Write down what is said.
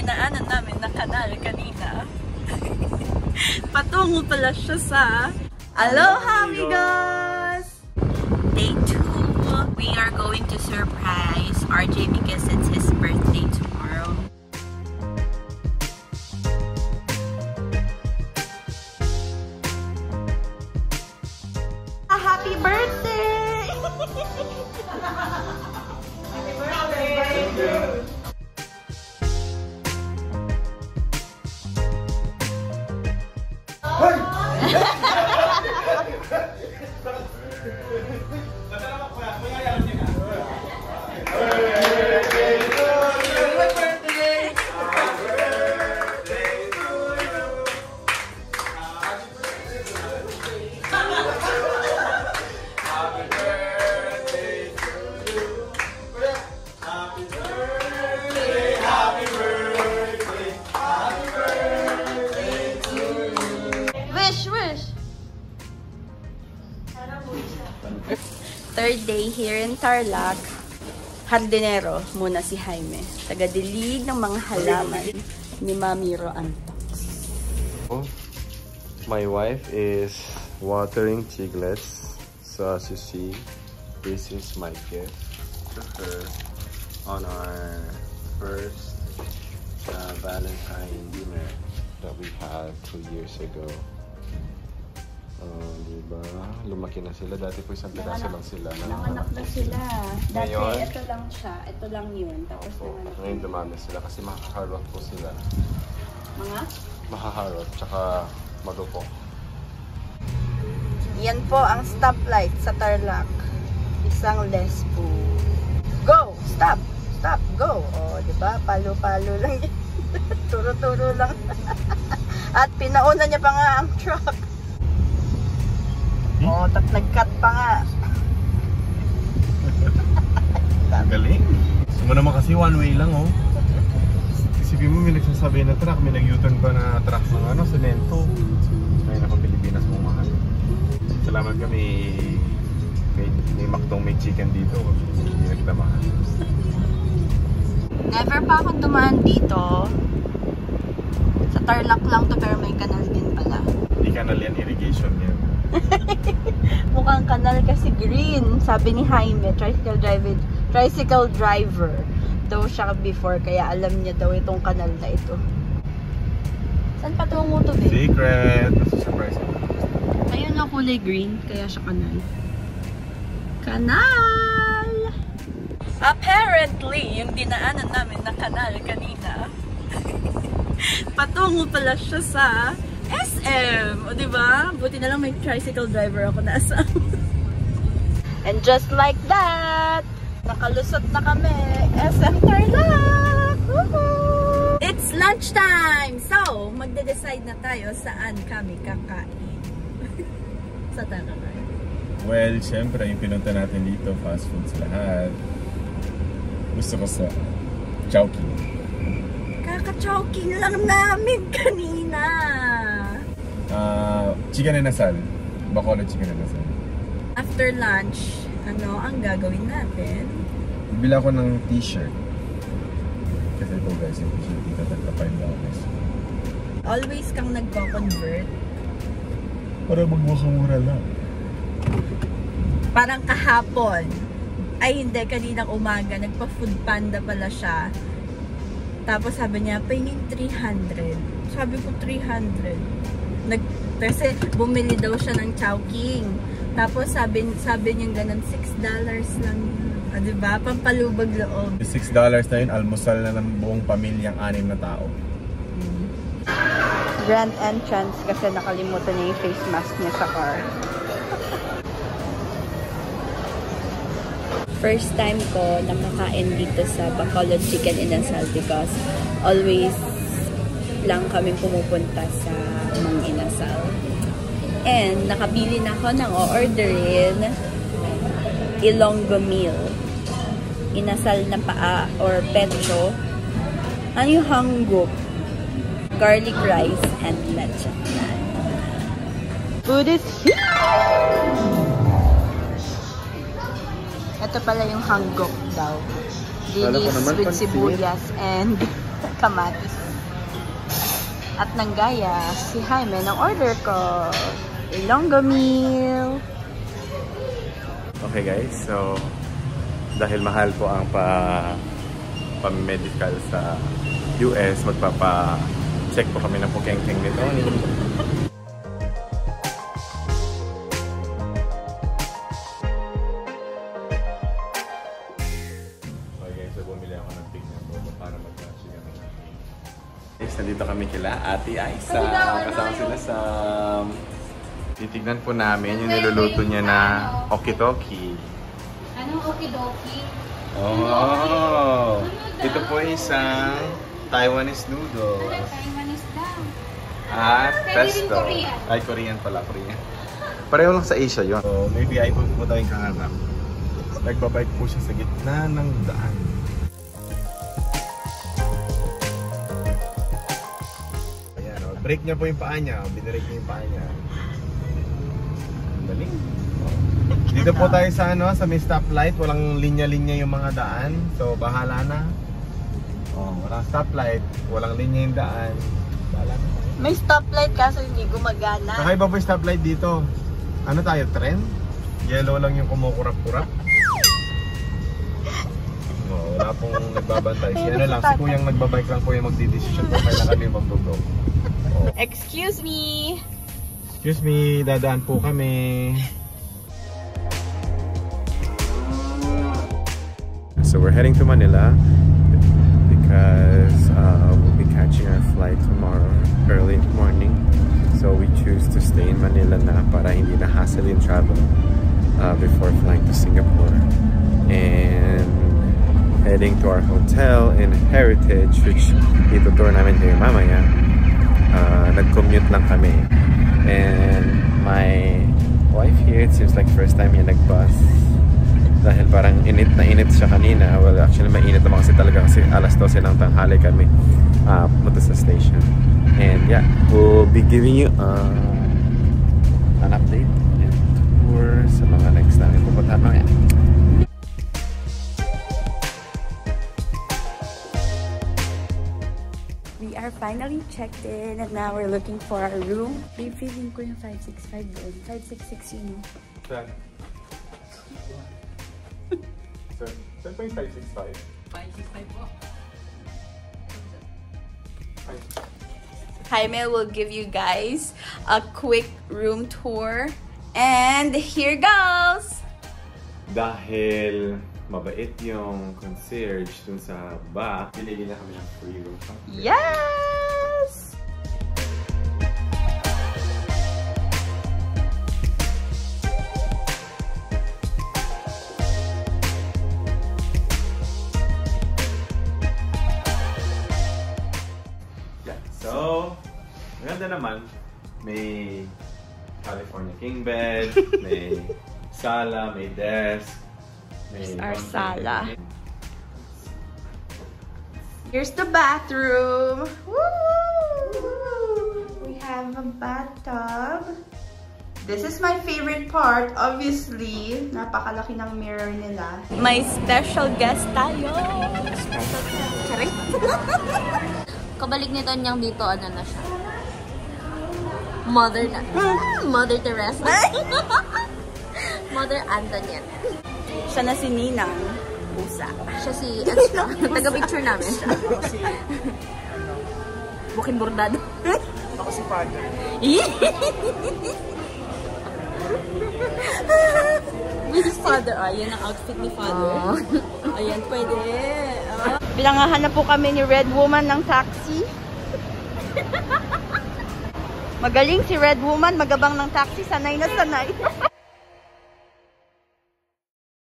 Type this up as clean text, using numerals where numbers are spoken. dinaanan namin na kanal kanina. Patungo pala siya sa Aloha Amigos! Day 2, we are going to surprise RJ because it's his birthday tomorrow. Happy birthday! Happy birthday! Happy birthday! Third day here in Tarlac. Hardinero muna si Jaime. Tagadilig ng mga halaman ni Mami Ro Antox. My wife is watering chiglets. So as you see, this is my gift to her on our first Valentine dinner that we had 2 years ago. Oh, diba? Lumaki na sila. Dati po isang piraso lang sila. Nanganak na sila. Dati ngayon, ito lang siya. Ito lang yun. Tapos opo, ngayon dumami sila kasi makakarot po sila. Mga? Makakarot tsaka madupo. Yan po ang stoplight sa Tarlac. Isang lesbo. Go! Stop! Stop! Go! O, diba? Palo-palo lang yun. Turo-turo lang. At pinauna niya pa nga ang truck. Oh, nag-cut pa nga. Galing. Sumo naman kasi one way lang, oh. Isipin mo, may nagsasabi na truck, may nag-U-turn pa na truck ng ano, semento. Ayun ako, Pilipinas mong mahal. Salamat kami, may maktong may chicken dito. Hindi na kita mahal. Never pa akong dumaan dito. Sa Tarlac lang to, pero may kanal din pala. Hindi kanal yan, irrigation yan. Mukhang kanal kasi green, sabi ni Jaime, tricycle driver daw siya before, kaya alam niya daw itong kanal na ito. Saan patungo to, babe? Secret! That's a surprise. Ayun na kulay green, kaya siya kanal. Kanal! Apparently, yung dinaanan namin na kanal kanina, patungo pala siya sa SM! O diba? Buti na lang may tricycle driver ako na asam. And just like that, nakalusot na kami. SM Tarlac! Woohoo! It's lunchtime! So, magde-decide na tayo saan kami kakain. Sa Tarlac. Well, syempre, yung pinunta natin dito, fast foods lahat. Gusto ko sa Chowking. Kaka-Chowking lang namin kanina! Chicken and asal. Bacola chicken and asal. After lunch, ano ang gagawin natin? Bibila ko ng t-shirt. Kasi po guys, yung t-shirt dito $35. Always kang nagko-convert. Para magmura lang. Parang kahapon. Ay hindi, kaninang umaga. Nagpa-food panda pala siya. Tapos sabi niya, pahingin 300. Sabi ko 300. Kasi bumili daw siya ng Chowking. Tapos sabi niya ganun, $6 lang yun. Ah, diba? Pampalubag loob. $6 na yun, almusal na ng buong pamilyang 6 na tao. Grand entrance kasi nakalimutan niya yung face mask niya sa car. First time ko nakakain dito sa Bacolod Chicken in Asal because always lang kami pumupunta sa Mang Inasal. And nakabili na ako ng o-orderin Ilonggo meal. Inasal na paa or pecho. Ano yung hanggup? Garlic rice and lechon. Food is here! Ito pala yung hanggup daw. Dinis with sibuyas and kamatis. At nanggaya si Jaime ng order ko. Ilonggo meal. Okay guys, so dahil mahal po ang pa-medical sa US, magpapa-check po kami ng pukengkeng nito. Nandito kami kila Ate Aiza, kasama sila sa... Titignan po namin yung niluluto niya na okidoki. Anong okidoki? Oh! Ito po isang Taiwanese noodles. Taiwanese daw. At pesto. Ay, Korean pala, Korean. Pareho lang sa Asia yun. So, maybe ay pupunta yung kaharap. Nagbabike po siya sa gitna ng daan. Break niya po yung paa niya, binirake niya yung paa niya. Daling. Dito po tayo sa ano, sa may stoplight, walang linya-linya yung mga daan. So bahala na. Oh, walang stoplight, walang linya yung daan. Bahala na. May stoplight kaso hindi gumagana. Kakaiba po yung stoplight dito. Ano tayo, trend? Yellow lang yung kumukurap-kurap. Oh, wala pong nagbabantay. Si ano lang, si Kuyang nagbabike lang po yung magdidesisyon kung kailan kami magbugo. Excuse me! Excuse me, dadaan po kami. So we're heading to Manila because we'll be catching our flight tomorrow early in the morning. So we choose to stay in Manila na para hindi na hassle in travel before flying to Singapore. And heading to our hotel in Heritage, which itutur namin kayo mamaya. Nag-commute lang kami and my wife here, it seems like first time niya nag-bus dahil parang init na init siya kanina. Well, actually mainit naman kasi talaga kasi alas 12 ng tanghali kami punta sa station. And yeah, we'll be giving you an update and tour sa mga next namin pupuntahan mamaya. Finally checked in and now we're looking for our room. May feeling ko yung 565 doon. 566 yun. Sir. Sir, saan pa yung 565? 565 po. Jaime will give you guys a quick room tour. And here goes! Dahil mabait yung concierge dun sa ba, pili na kami ng free room. Yeah! Naman, may California king bed, may sala, may desk, may our sala. Here's the bathroom. Woo! We have a bathtub. This is my favorite part, obviously. Napakalaki ng mirror nila. May special guest tayo. Special guest. Kabalik nito niyang dito, ano na siya. Mother Teresa. Mother Antoinette. Siya na si Ninang Pusa. Siya si Extra. Taga-picture namin siya. Si... Bukin Bordado. Ako si Padre. This is Father. Ayan ang outfit ni Father. Oh. Ayan, pwede. Oh. Bilangahan na po kami ni Red Woman ng taxi. Magaling si Red Woman, magabang ng taxi, sanay na sanay.